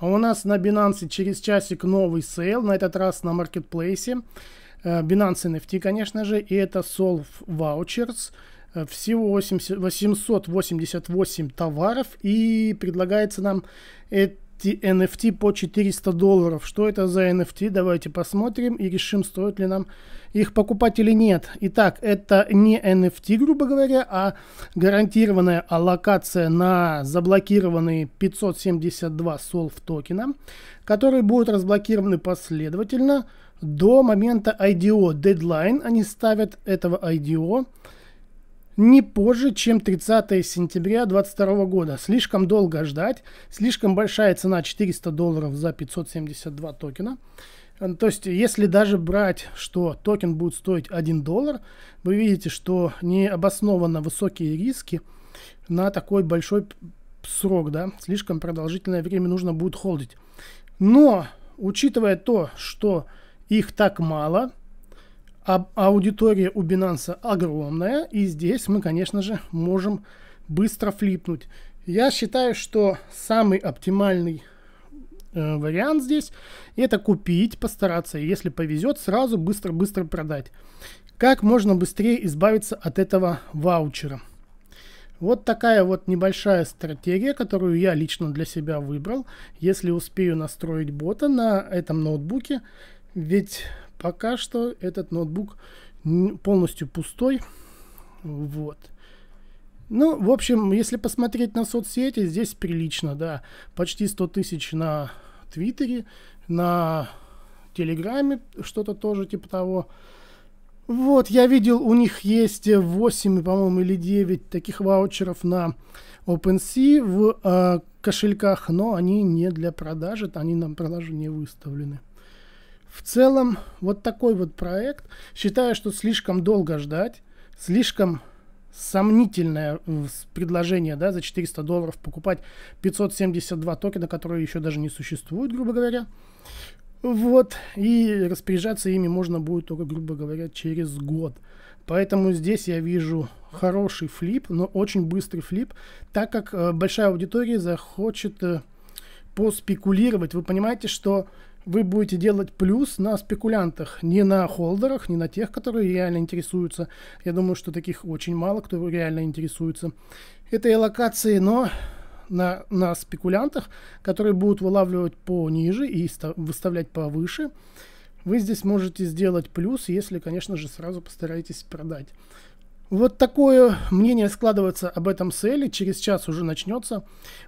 А у нас на Binance через часик новый сейл, на этот раз на маркетплейсе. Binance NFT, конечно же, и это Solv Vouchers. Всего 888 товаров, и предлагается нам эти NFT по $400. Что это за NFT? Давайте посмотрим и решим, стоит ли нам их покупать или нет. Итак, это не NFT, грубо говоря, а гарантированная аллокация на заблокированные 572 SOL токена, которые будут разблокированы последовательно до момента IDO. Дедлайн они ставят этого IDO не позже, чем 30 сентября 2022 года. Слишком долго ждать, слишком большая цена $400 за 572 токена. То есть, если даже брать, что токен будет стоить $1, вы видите, что необоснованно высокие риски на такой большой срок, да, слишком продолжительное время нужно будет холдить. Но, учитывая то, что их так мало, аудитория у Binance огромная, и здесь мы, конечно же, можем быстро флипнуть. Я считаю, что самый оптимальный вариант здесь — это купить, постараться, если повезет, сразу быстро продать. Как можно быстрее избавиться от этого ваучера. Вот такая вот небольшая стратегия, которую я лично для себя выбрал. Если успею настроить бота на этом ноутбуке, ведь пока что этот ноутбук полностью пустой. Вот. Ну, в общем, если посмотреть на соцсети, здесь прилично, да. Почти 100 тысяч на Твиттере, на Телеграме, что-то тоже типа того. Вот, я видел, у них есть 8, по-моему, или 9 таких ваучеров на OpenSea в кошельках, но они не для продажи, они на продажу не выставлены. В целом, вот такой вот проект. Считаю, что слишком долго ждать, слишком сомнительное предложение, да, за $400 покупать 572 токена, которые еще даже не существуют, грубо говоря. Вот, и распоряжаться ими можно будет только, грубо говоря, через год. Поэтому здесь я вижу хороший флип, но очень быстрый флип, так как большая аудитория захочет поспекулировать. Вы понимаете, что вы будете делать плюс на спекулянтах, не на холдерах, не на тех, которые реально интересуются. Я думаю, что таких очень мало, кто реально интересуется этой локацией, но на спекулянтах, которые будут вылавливать пониже и выставлять повыше, вы здесь можете сделать плюс, если, конечно же, сразу постараетесь продать. Вот такое мнение складывается об этом сейле. Через час уже начнется.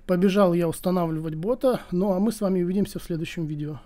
Побежал я устанавливать бота. Ну а мы с вами увидимся в следующем видео.